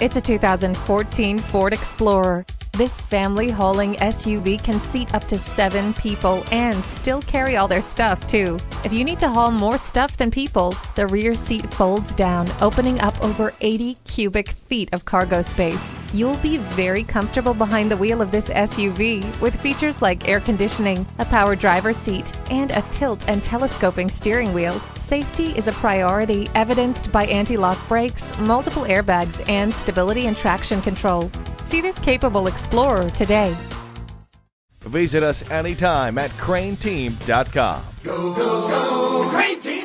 It's a 2014 Ford Explorer. This family-hauling SUV can seat up to 7 people and still carry all their stuff, too. If you need to haul more stuff than people, the rear seat folds down, opening up over 80 cubic feet of cargo space. You'll be very comfortable behind the wheel of this SUV with features like air conditioning, a power driver's seat, and a tilt and telescoping steering wheel. Safety is a priority, evidenced by anti-lock brakes, multiple airbags, and stability and traction control. See this capable Explorer today. Visit us anytime at craneteam.com. Go, go, go, Crane Team!